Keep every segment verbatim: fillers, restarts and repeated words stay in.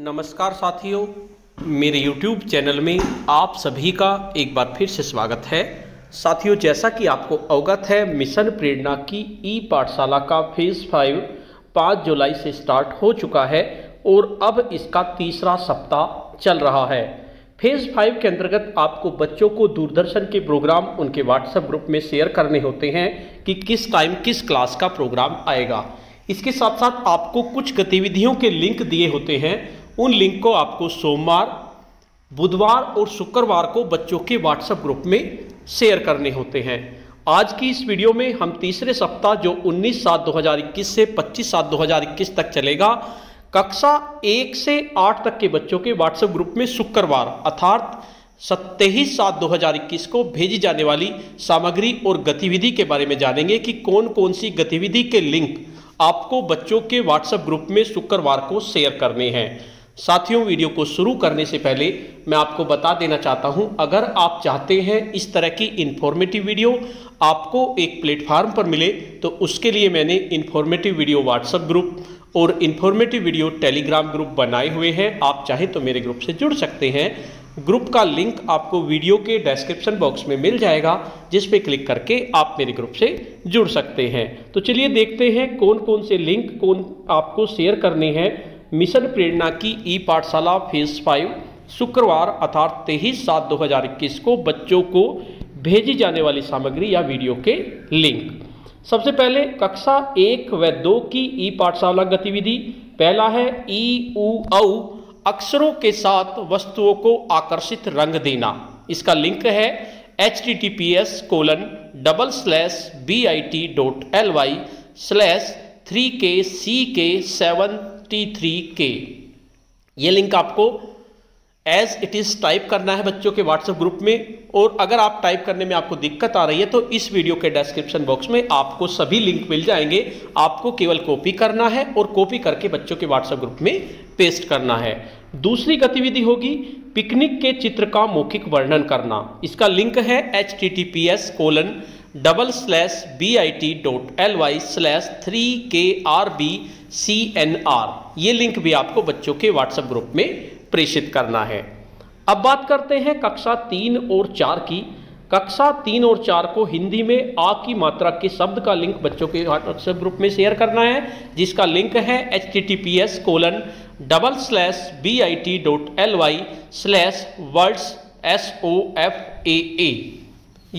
नमस्कार साथियों, मेरे YouTube चैनल में आप सभी का एक बार फिर से स्वागत है। साथियों, जैसा कि आपको अवगत है, मिशन प्रेरणा की ई पाठशाला का फेज़ फाइव पाँच जुलाई से स्टार्ट हो चुका है और अब इसका तीसरा सप्ताह चल रहा है। फेज़ फाइव के अंतर्गत आपको बच्चों को दूरदर्शन के प्रोग्राम उनके व्हाट्सएप ग्रुप में शेयर करने होते हैं कि किस टाइम किस क्लास का प्रोग्राम आएगा। इसके साथ साथ आपको कुछ गतिविधियों के लिंक दिए होते हैं। उन लिंक को आपको सोमवार, बुधवार और शुक्रवार को बच्चों के व्हाट्सएप ग्रुप में शेयर करने होते हैं। आज की इस वीडियो में हम तीसरे सप्ताह जो उन्नीस सात दो हज़ार इक्कीस से पच्चीस सात दो हज़ार इक्कीस तक चलेगा, कक्षा एक से आठ तक के बच्चों के व्हाट्सएप ग्रुप में शुक्रवार अर्थात सत्ताईस सात दो हज़ार इक्कीस को भेजी जाने वाली सामग्री और गतिविधि के बारे में जानेंगे कि कौन कौन सी गतिविधि के लिंक आपको बच्चों के व्हाट्सएप ग्रुप में शुक्रवार को शेयर करने हैं। साथियों, वीडियो को शुरू करने से पहले मैं आपको बता देना चाहता हूं, अगर आप चाहते हैं इस तरह की इन्फॉर्मेटिव वीडियो आपको एक प्लेटफार्म पर मिले, तो उसके लिए मैंने इन्फॉर्मेटिव वीडियो व्हाट्सएप ग्रुप और इन्फॉर्मेटिव वीडियो टेलीग्राम ग्रुप बनाए हुए हैं। आप चाहें तो मेरे ग्रुप से जुड़ सकते हैं। ग्रुप का लिंक आपको वीडियो के डिस्क्रिप्शन बॉक्स में मिल जाएगा, जिस पे क्लिक करके आप मेरे ग्रुप से जुड़ सकते हैं। तो चलिए देखते हैं कौन कौन से लिंक कौन आपको शेयर करने हैं मिशन प्रेरणा की ई पाठशाला फेज़ फाइव शुक्रवार अर्थात तेईस सात दो हज़ार इक्कीस को बच्चों को भेजी जाने वाली सामग्री या वीडियो के लिंक। सबसे पहले कक्षा एक व दो की ई पाठशाला गतिविधि। पहला है ई ऊ औ अक्षरों के साथ वस्तुओं को आकर्षित रंग देना। इसका लिंक है H T T P S colon double slash B I T dot L Y slash three K C के सेवन टी थ्री के। ये लिंक आपको एज इट इज़ टाइप करना है बच्चों के व्हाट्सएप ग्रुप में, और अगर आप टाइप करने में आपको दिक्कत आ रही है तो इस वीडियो के डिस्क्रिप्शन बॉक्स में आपको सभी लिंक मिल जाएंगे। आपको केवल कॉपी करना है और कॉपी करके बच्चों के व्हाट्सएप ग्रुप में पेस्ट करना है। दूसरी गतिविधि होगी पिकनिक के चित्र का मौखिक वर्णन करना। इसका लिंक है H T T P S colon double slash B I T dot L Y slash three K R B C N R. ये लिंक भी आपको बच्चों के व्हाट्सएप ग्रुप में प्रेषित करना है। अब बात करते हैं कक्षा तीन और चार की। कक्षा तीन और चार को हिंदी में आ की मात्रा के शब्द का लिंक बच्चों के व्हाट्सएप ग्रुप में शेयर करना है, जिसका लिंक है H T T P S colon double slash B I T dot L Y slash words S O F A A.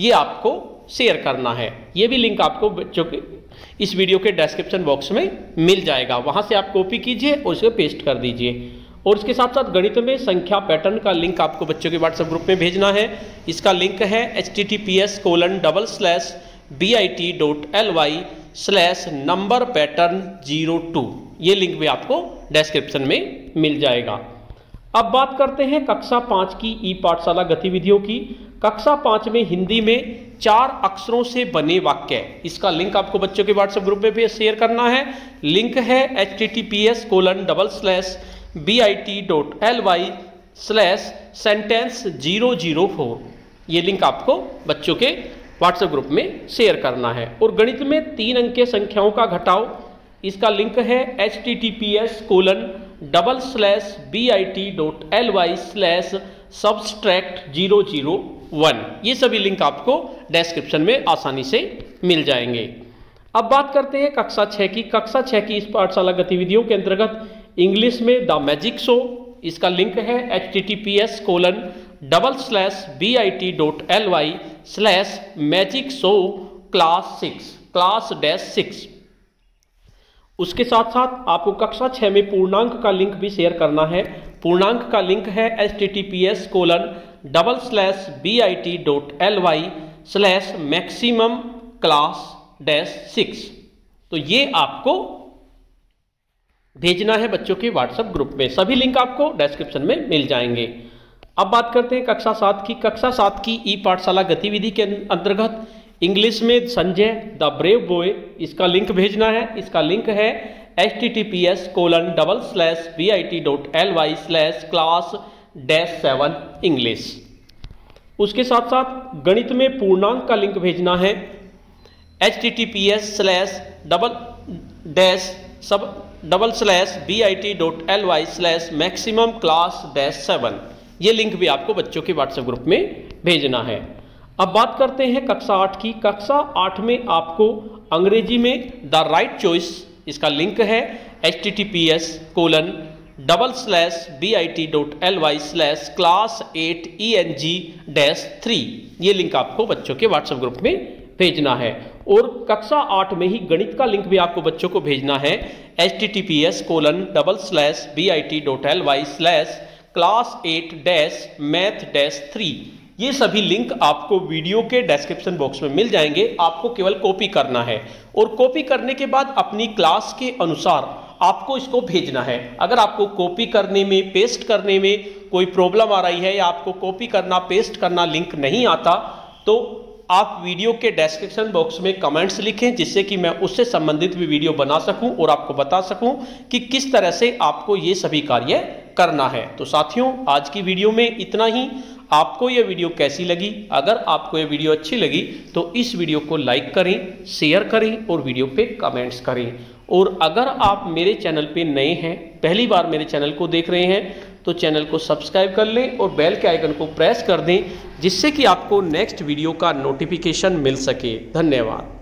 ये आपको शेयर करना है। ये भी लिंक आपको बच्चों के इस वीडियो के डिस्क्रिप्शन बॉक्स में मिल जाएगा। वहाँ से आप कॉपी कीजिए और उसे पेस्ट कर दीजिए। और इसके साथ साथ गणित में संख्या पैटर्न का लिंक आपको बच्चों के व्हाट्सएप ग्रुप में भेजना है। इसका लिंक है H T T P S colon double slash B I T dot L Y slash number pattern zero two. ये लिंक भी आपको डिस्क्रिप्शन में मिल जाएगा। अब बात करते हैं कक्षा पाँच की ई पाठशाला गतिविधियों की। कक्षा पाँच में हिंदी में चार अक्षरों से बने वाक्य। इसका लिंक आपको बच्चों के व्हाट्सएप ग्रुप में भी शेयर करना है। लिंक है H T T P S colon double slash B I T dot L Y slash sentence zero zero four. ये लिंक आपको बच्चों के व्हाट्सएप ग्रुप में शेयर करना है। और गणित में तीन अंकीय संख्याओं का घटाओ। इसका लिंक है H T T P S colon double slash B I T dot L Y slash subtract zero zero one. ये सभी लिंक आपको डिस्क्रिप्शन में आसानी से मिल जाएंगे। अब बात करते हैं कक्षा छः की। कक्षा छः की इस पाठशाला गतिविधियों के अंतर्गत इंग्लिश में द मैजिक शो। इसका लिंक है H T T P S colon double slash B I T dot L Y slash magic show class six class dash six. उसके साथ साथ आपको कक्षा छः में पूर्णांक का लिंक भी शेयर करना है। पूर्णांक का लिंक है H T T P S colon double slash B I T dot L Y slash maximum class dash six. तो ये आपको भेजना है बच्चों के व्हाट्सएप ग्रुप में। सभी लिंक आपको डिस्क्रिप्शन में मिल जाएंगे। अब बात करते हैं कक्षा सात की। कक्षा सात की ई पाठशाला गतिविधि के अंतर्गत इंग्लिश में संजय द ब्रेव बॉय। इसका लिंक भेजना है। इसका लिंक है H T T P S colon double slash B I T dot L Y slash class dash seven English. उसके साथ साथ गणित में पूर्णांक का लिंक भेजना है H T T P S slash double dash सब double slash B I T dot L Y slash maximum class dash seven, ये लिंक भी आपको बच्चों के व्हाट्सएप ग्रुप में भेजना है। अब बात करते हैं कक्षा आठ की। कक्षा आठ में आपको अंग्रेजी में द राइट चॉइस, इसका लिंक है H T T P S colon double slash B I T dot L Y slash class eight E N G dash three, ये लिंक आपको बच्चों के व्हाट्सएप ग्रुप में भेजना है। और कक्षा आठ में ही गणित का लिंक भी आपको बच्चों को भेजना है H T T P S colon double slash B I T dot L Y slash class eight dash math dash three, ये सभी लिंक आपको वीडियो के डिस्क्रिप्शन बॉक्स में मिल जाएंगे। आपको केवल कॉपी करना है और कॉपी करने के बाद अपनी क्लास के अनुसार आपको इसको भेजना है। अगर आपको कॉपी करने में पेस्ट करने में कोई प्रॉब्लम आ रही है या आपको कॉपी करना पेस्ट करना लिंक नहीं आता तो आप वीडियो के डिस्क्रिप्शन बॉक्स में कमेंट्स लिखें, जिससे कि मैं उससे संबंधित भी वीडियो बना सकूं और आपको बता सकूं कि किस तरह से आपको ये सभी कार्य करना है। तो साथियों, आज की वीडियो में इतना ही। आपको ये वीडियो कैसी लगी? अगर आपको ये वीडियो अच्छी लगी तो इस वीडियो को लाइक करें, शेयर करें और वीडियो पे कमेंट्स करें। और अगर आप मेरे चैनल पे नए हैं, पहली बार मेरे चैनल को देख रहे हैं, तो चैनल को सब्सक्राइब कर लें और बेल के आइकन को प्रेस कर दें, जिससे कि आपको नेक्स्ट वीडियो का नोटिफिकेशन मिल सके। धन्यवाद।